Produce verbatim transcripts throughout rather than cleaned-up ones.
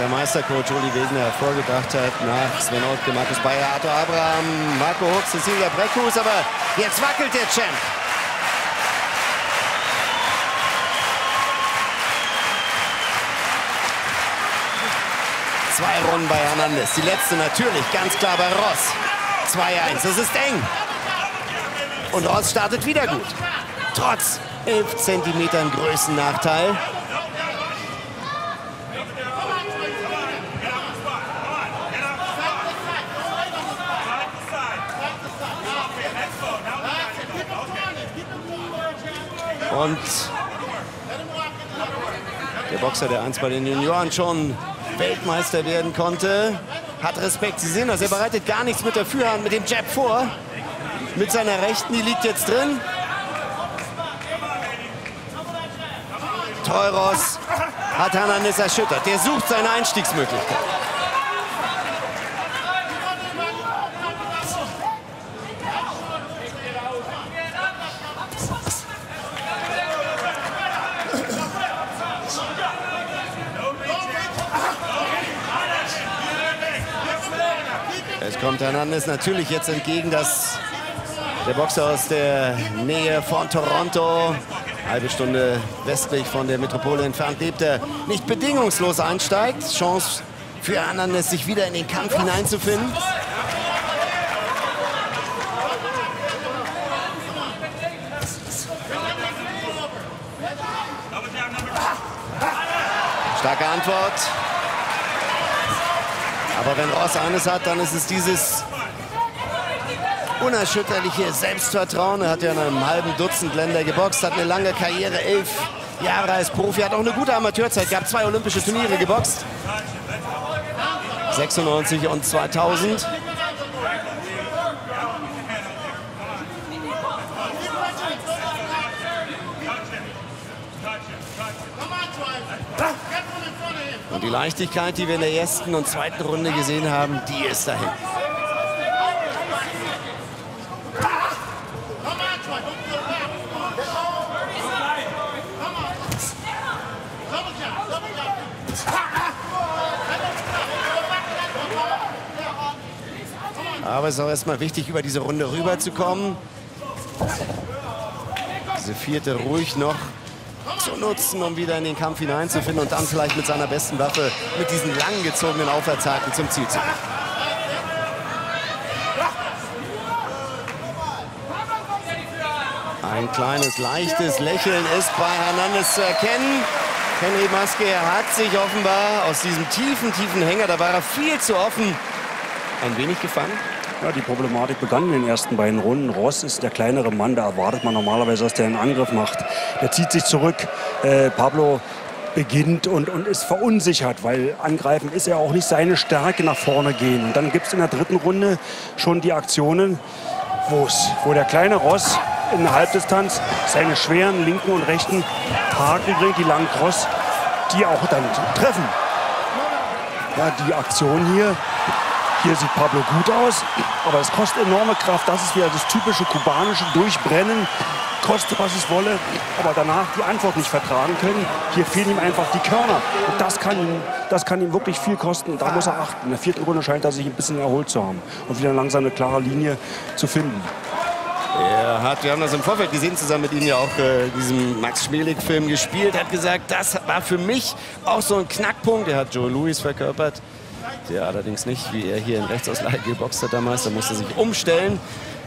der Meistercoach Uli Wegner hervorgebracht hat. Nach Sven Otke, Markus Bayer, Arthur Abraham, Marco Hooks, Cecilia Breckhus. Aber jetzt wackelt der Champ. Zwei Runden bei Hernandez. Die letzte natürlich ganz klar bei Ross. zwei eins. Das ist eng. Und Ross startet wieder gut. Trotz elf Zentimeter Größennachteil. Und der Boxer, der einst bei den Junioren schon Weltmeister werden konnte, hat Respekt. Sie sehen das, er bereitet gar nichts mit der Führhand, mit dem Jab vor. Mit seiner Rechten, die liegt jetzt drin. Teuros hat Hernandez erschüttert. Der sucht seine Einstiegsmöglichkeit. Kommt Hernandez natürlich jetzt entgegen, dass der Boxer aus der Nähe von Toronto, halbe Stunde westlich von der Metropole entfernt lebt, der nicht bedingungslos einsteigt. Chance für Hernandez, sich wieder in den Kampf hineinzufinden. Starke Antwort. Aber wenn Ross eines hat, dann ist es dieses unerschütterliche Selbstvertrauen. Er hat ja in einem halben Dutzend Länder geboxt, hat eine lange Karriere, elf Jahre als Profi, hat auch eine gute Amateurzeit gehabt, zwei olympische Turniere geboxt. sechsundneunzig und zweitausend. Die Leichtigkeit, die wir in der ersten und zweiten Runde gesehen haben, die ist dahin. Aber es ist auch erstmal wichtig, über diese Runde rüberzukommen. Diese vierte ruhig noch zu nutzen, um wieder in den Kampf hineinzufinden und dann vielleicht mit seiner besten Waffe, mit diesen lang gezogenen Aufwärtshaken zum Ziel zu kommen. Ein kleines, leichtes Lächeln ist bei Hernandez zu erkennen. Henry Maske hat sich offenbar aus diesem tiefen, tiefen Hänger, da war er viel zu offen, ein wenig gefangen. Ja, die Problematik begann in den ersten beiden Runden. Ross ist der kleinere Mann, da erwartet man normalerweise, dass der einen Angriff macht. Der zieht sich zurück. Äh, Pablo beginnt und, und ist verunsichert, weil angreifen ist ja auch nicht seine Stärke, nach vorne gehen. Und dann gibt es in der dritten Runde schon die Aktionen, wo der kleine Ross in der Halbdistanz seine schweren linken und rechten Haken bringt, die langen Cross, die auch dann treffen. Ja, die Aktion hier. Hier sieht Pablo gut aus, aber es kostet enorme Kraft. Das ist wieder das typische kubanische Durchbrennen. Kostet, was es wolle, aber danach die Antwort nicht vertragen können. Hier fehlen ihm einfach die Körner. Und das kann ihm, das kann ihm wirklich viel kosten. Da muss er achten. In der vierten Runde scheint er sich ein bisschen erholt zu haben und wieder langsam eine klare Linie zu finden. Er hat, wir haben das im Vorfeld gesehen, zusammen mit ihm ja auch äh, diesem Max-Schmeling-Film gespielt. Hat gesagt, das war für mich auch so ein Knackpunkt. Er hat Joe Louis verkörpert. Der allerdings nicht, wie er hier in Rechtsauslage geboxt hat damals. Da musste er sich umstellen.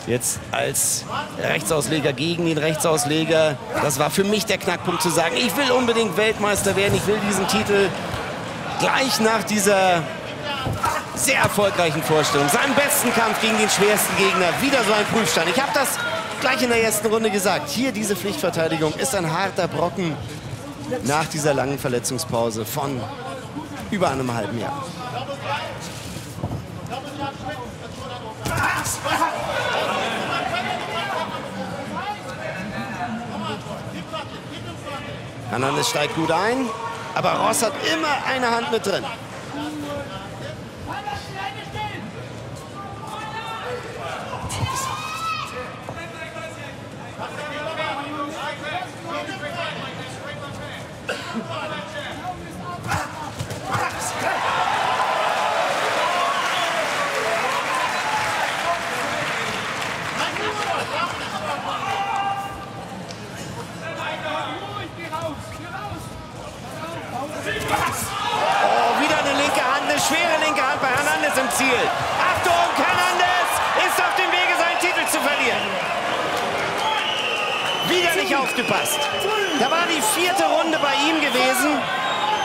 Jetzt als Rechtsausleger gegen den Rechtsausleger. Das war für mich der Knackpunkt, zu sagen, ich will unbedingt Weltmeister werden. Ich will diesen Titel gleich nach dieser sehr erfolgreichen Vorstellung, seinem besten Kampf gegen den schwersten Gegner, wieder so ein Prüfstand. Ich habe das gleich in der ersten Runde gesagt. Hier diese Pflichtverteidigung ist ein harter Brocken nach dieser langen Verletzungspause von über einem halben Jahr. Hernandez steigt gut ein, aber Ross hat immer eine Hand mit drin. schwere linke Hand bei Hernandez im Ziel. Achtung, Hernandez ist auf dem Wege, seinen Titel zu verlieren. Wieder nicht aufgepasst. Da war die vierte Runde bei ihm gewesen.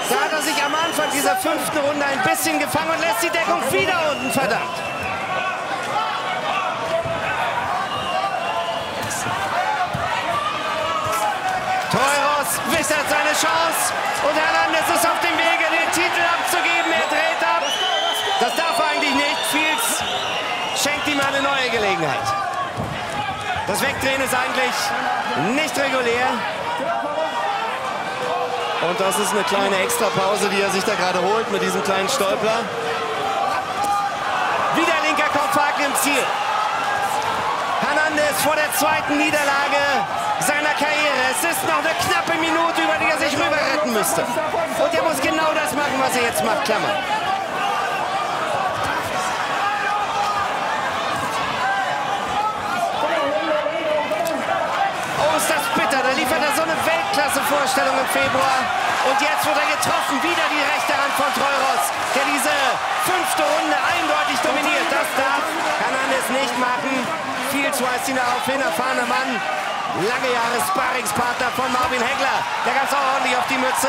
Da hat er sich am Anfang dieser fünften Runde ein bisschen gefangen und lässt die Deckung wieder unten, verdammt. Teuros wittert seine Chance und Hernandez ist auf dem Wege, den Titel abzugeben. Er dreht ab. Das darf eigentlich nicht. Fields schenkt ihm eine neue Gelegenheit. Das Wegdrehen ist eigentlich nicht regulär. Und das ist eine kleine Extrapause, die er sich da gerade holt mit diesem kleinen Stolper. Wieder linker Kopfhaken im Ziel. Hernandez vor der zweiten Niederlage seiner Karriere. Es ist noch eine knappe Minute, über die er sich rüber retten müsste. Und er muss genau das machen, was er jetzt macht, Klammer. Oh, ist das bitter. Da liefert er so eine Weltklasse-Vorstellung im Februar. Und jetzt wird er getroffen. Wieder die rechte Hand von Teuros, der diese fünfte Runde eindeutig dominiert. Das darf Hernandez nicht machen. Fields weist ihn darauf hin, erfahrener Mann. Lange Jahre Sparringspartner von Marvin Hagler. Der gab es auch ordentlich auf die Mütze.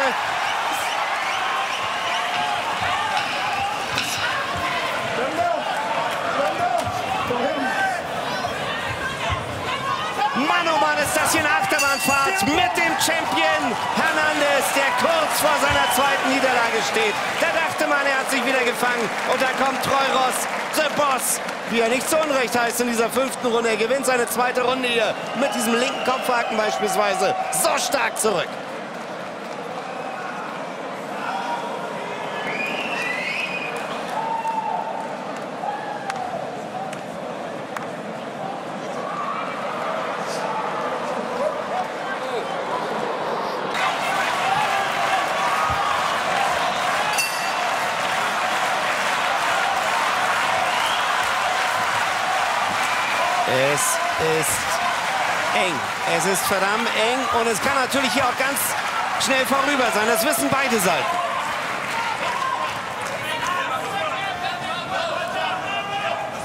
Mann, oh Mann, ist das hier eine Achterbahnfahrt mit dem Champion Hernandez, der kurz vor seiner zweiten Niederlage steht. Da dachte man, er hat sich wieder gefangen. Und da kommt Teuros, der Boss, wie er nicht zu Unrecht heißt in dieser fünften Runde. Er gewinnt seine zweite Runde hier mit diesem linken Kopfhaken beispielsweise. So stark zurück. Es ist eng. Es ist verdammt eng und es kann natürlich hier auch ganz schnell vorüber sein. Das wissen beide Seiten.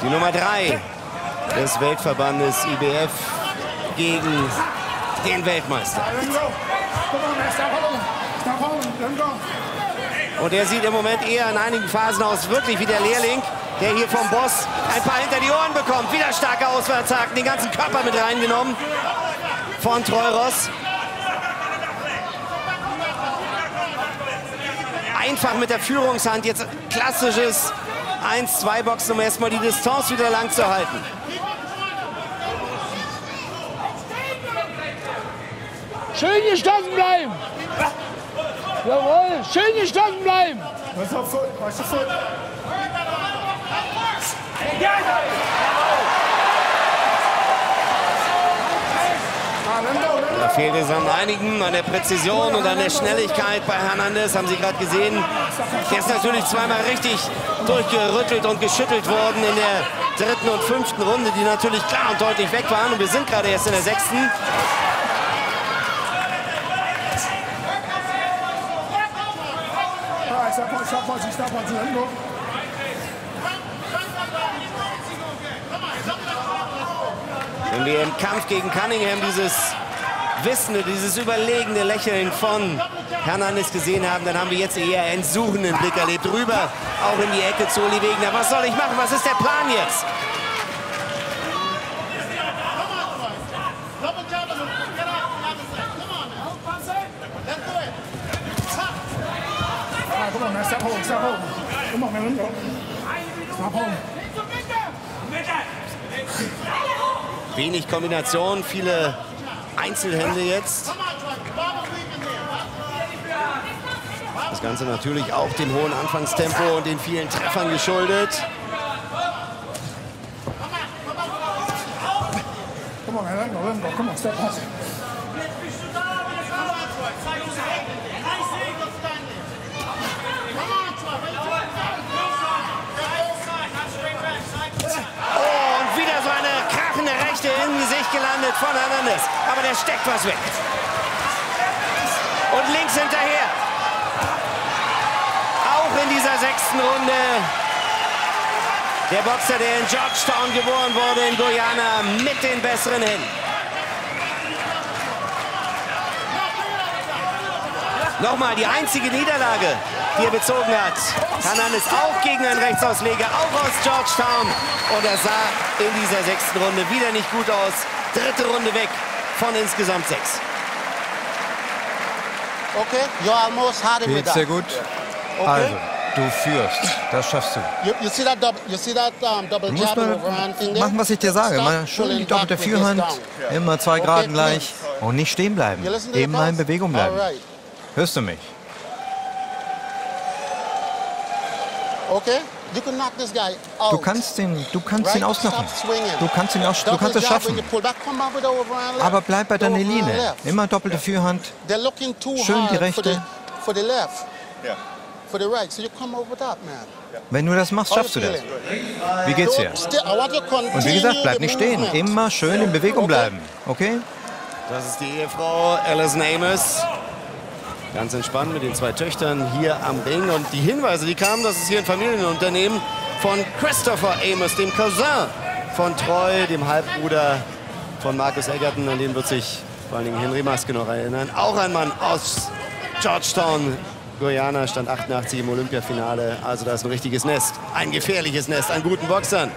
Die Nummer drei des Weltverbandes I B F gegen den Weltmeister. Und er sieht im Moment eher in einigen Phasen aus, wirklich wie der Lehrling, der hier vom Boss ein paar hinter die Ohren bekommt. Wieder starker Auswärtshaken, den ganzen Körper mit reingenommen von Teuros. Einfach mit der Führungshand, jetzt klassisches eins zwei Boxen, um erstmal die Distanz wieder lang zu halten. Schön geschlossen bleiben! Jawohl, schön geschlossen bleiben! Da fehlt es an einigen, an der Präzision und an der Schnelligkeit bei Hernandez, haben Sie gerade gesehen. Der ist natürlich zweimal richtig durchgerüttelt und geschüttelt worden in der dritten und fünften Runde, die natürlich klar und deutlich weg waren. Und wir sind gerade erst in der sechsten. Wenn wir im Kampf gegen Cunningham dieses wissende, dieses überlegene Lächeln von Hernandez gesehen haben, dann haben wir jetzt eher einen suchenden Blick erlebt. Rüber, auch in die Ecke zu Uli Wegner. Was soll ich machen? Was ist der Plan jetzt? Wenig Kombination, viele Einzelhände jetzt. Das Ganze natürlich auch dem hohen Anfangstempo und den vielen Treffern geschuldet. Im Gesicht gelandet von Hernandez, aber der steckt was weg. Und links hinterher. Auch in dieser der sechsten Runde. Der Boxer, der in Georgetown geboren wurde, in Guyana, mit den besseren Händen. Nochmal die einzige Niederlage, die er bezogen hat. Hernandez auch gegen einen Rechtsausleger, auch aus Georgetown. Und er sah in dieser sechsten Runde wieder nicht gut aus. Dritte Runde weg von insgesamt sechs. Okay, you almost had it with that. Sehr gut. Okay. Also, du führst. Das schaffst du. You, you see that double, you see that, um, double du musst mal machen, was ich dir sage. Mal schön die doppelte Führhand. Immer zwei okay, Graden gleich. Und nicht stehen bleiben. Immer in Bewegung bleiben. Right. Hörst du mich? Okay. You can knock this guy out. Du kannst ihn, du kannst right. ihn ausknocken. Du kannst ihn auch, du kannst es schaffen. Aber bleib bei deiner Linie. Immer doppelte yeah. Führhand. Schön die rechte. For the, for the left. Yeah. For the right. So you come over that, man. Wenn du das machst, schaffst du das. Wie geht's dir? Und wie gesagt, bleib nicht stehen. Immer schön in Bewegung bleiben. Okay? Das ist die Ehefrau Alicia Amos. Ganz entspannt mit den zwei Töchtern hier am Ring. Und die Hinweise, die kamen, dass es hier ein Familienunternehmen von Christopher Amos, dem Cousin von Troy, dem Halbbruder von Marcus Egerton. An den wird sich vor allen Dingen Henry Maske noch erinnern. Auch ein Mann aus Georgetown, Guyana, stand achtundachtzig im Olympiafinale. Also da ist ein richtiges Nest, ein gefährliches Nest an guten Boxern.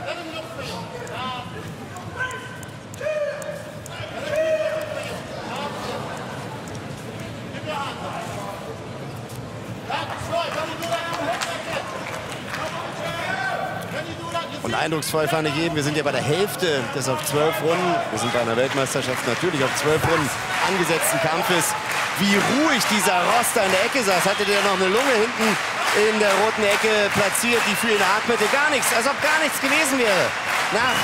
Eindrucksvoll fand ich eben, wir sind ja bei der Hälfte des auf zwölf Runden, wir sind bei einer Weltmeisterschaft natürlich auf zwölf Runden angesetzten Kampfes. Wie ruhig dieser Ross da in der Ecke saß, hatte der noch eine Lunge hinten in der roten Ecke platziert, die für ihn atmete. Gar nichts, als ob gar nichts gewesen wäre. Nach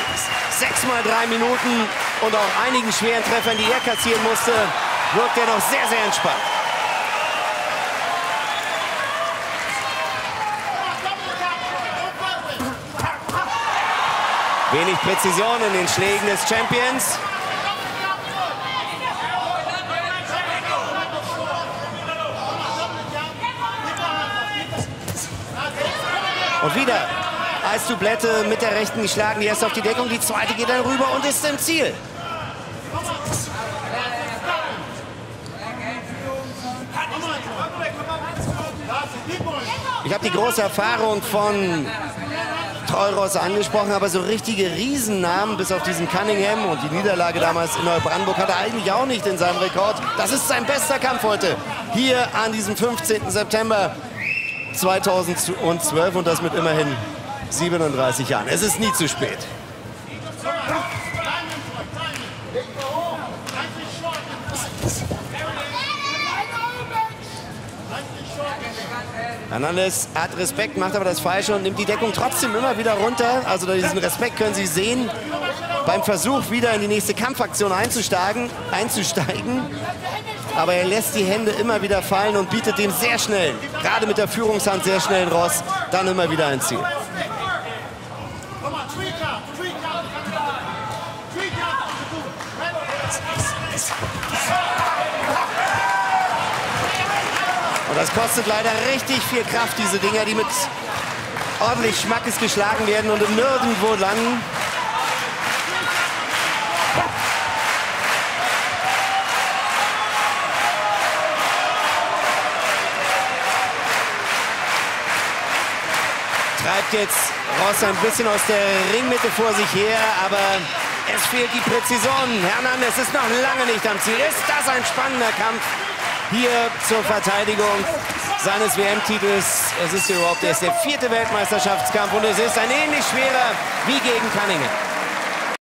sechs mal drei Minuten und auch einigen schweren Treffern, die er kassieren musste, wirkt er noch sehr, sehr entspannt. Wenig Präzision in den Schlägen des Champions. Und wieder als Doublette mit der rechten geschlagen. Die erste auf die Deckung, die zweite geht dann rüber und ist im Ziel. Ich habe die große Erfahrung von Teuros angesprochen, aber so richtige Riesennamen, bis auf diesen Cunningham und die Niederlage damals in Neubrandenburg, hat er eigentlich auch nicht in seinem Rekord. Das ist sein bester Kampf heute, hier an diesem fünfzehnten September zweitausendzwölf und das mit immerhin siebenunddreißig Jahren. Es ist nie zu spät. Hernandez hat Respekt, macht aber das Falsche und nimmt die Deckung trotzdem immer wieder runter. Also diesen Respekt können Sie sehen beim Versuch, wieder in die nächste Kampfaktion einzusteigen. einzusteigen. Aber er lässt die Hände immer wieder fallen und bietet dem sehr schnell, gerade mit der Führungshand sehr schnell Ross, dann immer wieder ein Ziel. Und das kostet leider richtig viel Kraft, diese Dinger, die mit ordentlich Schmackes geschlagen werden und im Nirgendwo landen. Treibt jetzt Ross ein bisschen aus der Ringmitte vor sich her, aber es fehlt die Präzision. Hernandez ist noch lange nicht am Ziel. Ist das ein spannender Kampf? Hier zur Verteidigung seines W M-Titels. Es ist überhaupt erst der vierte Weltmeisterschaftskampf und es ist ein ähnlich schwerer wie gegen Cunningham.